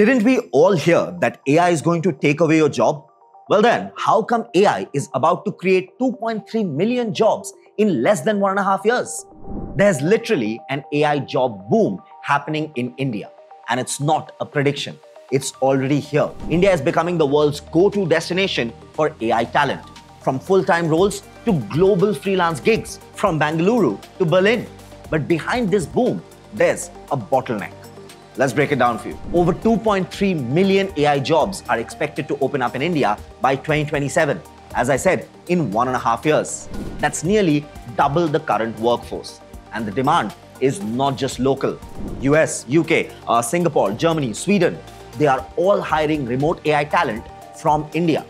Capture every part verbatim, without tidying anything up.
Didn't we all hear that A I is going to take away your job? Well then, how come A I is about to create two point three million jobs in less than one and a half years? There's literally an A I job boom happening in India. And it's not a prediction. It's already here. India is becoming the world's go-to destination for A I talent. From full-time roles to global freelance gigs, from Bengaluru to Berlin. But behind this boom, there's a bottleneck. Let's break it down for you. Over two point three million A I jobs are expected to open up in India by twenty twenty-seven, as I said, in one and a half years. That's nearly double the current workforce. And the demand is not just local. U S, U K, uh, Singapore, Germany, Sweden, they are all hiring remote A I talent from India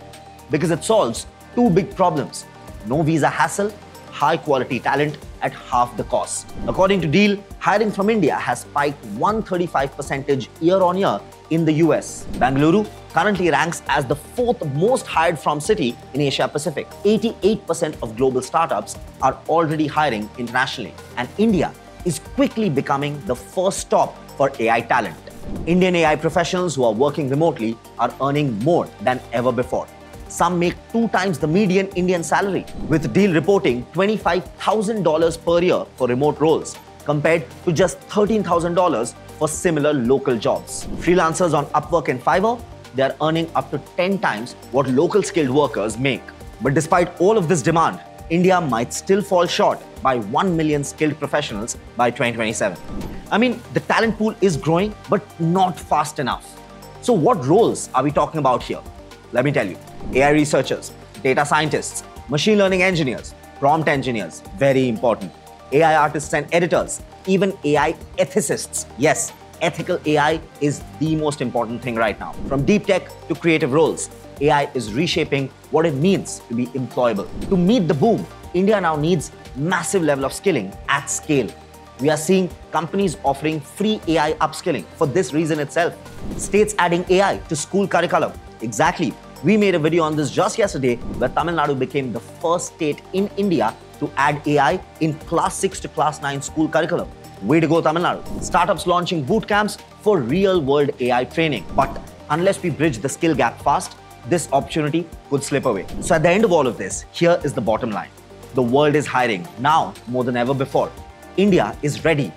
because it solves two big problems. No visa hassle, high quality talent at half the cost. According to Deel, hiring from India has spiked one hundred thirty-five percent year on year in the U S. Bengaluru currently ranks as the fourth most hired from city in Asia Pacific. eighty-eight percent of global startups are already hiring internationally, and India is quickly becoming the first stop for A I talent. Indian A I professionals who are working remotely are earning more than ever before. Some make two times the median Indian salary, with Deel reporting twenty-five thousand dollars per year for remote roles, compared to just thirteen thousand dollars for similar local jobs. Freelancers on Upwork and Fiverr, they are earning up to ten times what local skilled workers make. But despite all of this demand, India might still fall short by one million skilled professionals by twenty twenty-seven. I mean, the talent pool is growing, but not fast enough. So what roles are we talking about here? Let me tell you, A I researchers, data scientists, machine learning engineers, prompt engineers, very important, A I artists and editors, even A I ethicists. Yes, ethical A I is the most important thing right now. From deep tech to creative roles, A I is reshaping what it means to be employable. To meet the boom, India now needs massive level of skilling at scale. We are seeing companies offering free A I upskilling for this reason itself. States adding A I to school curriculum. Exactly. We made a video on this just yesterday where Tamil Nadu became the first state in India to add A I in class six to class nine school curriculum. Way to go, Tamil Nadu. Startups launching boot camps for real-world A I training. But unless we bridge the skill gap fast, this opportunity could slip away. So at the end of all of this, here is the bottom line. The world is hiring now more than ever before. India is ready,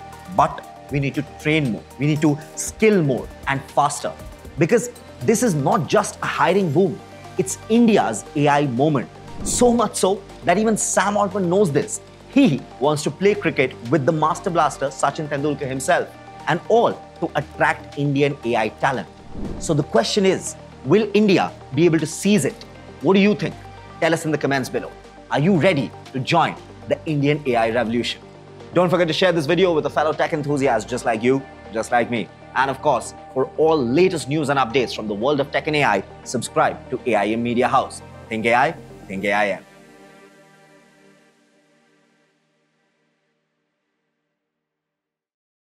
but we need to train more. We need to skill more and faster. Because this is not just a hiring boom, it's India's A I moment. So much so that even Sam Altman knows this. He wants to play cricket with the master blaster Sachin Tendulkar himself, and all to attract Indian A I talent. So the question is, will India be able to seize it? What do you think? Tell us in the comments below. Are you ready to join the Indian A I revolution? Don't forget to share this video with a fellow tech enthusiast just like you, just like me. And of course, for all latest news and updates from the world of tech and A I, subscribe to A I M Media House. Think A I, think A I M.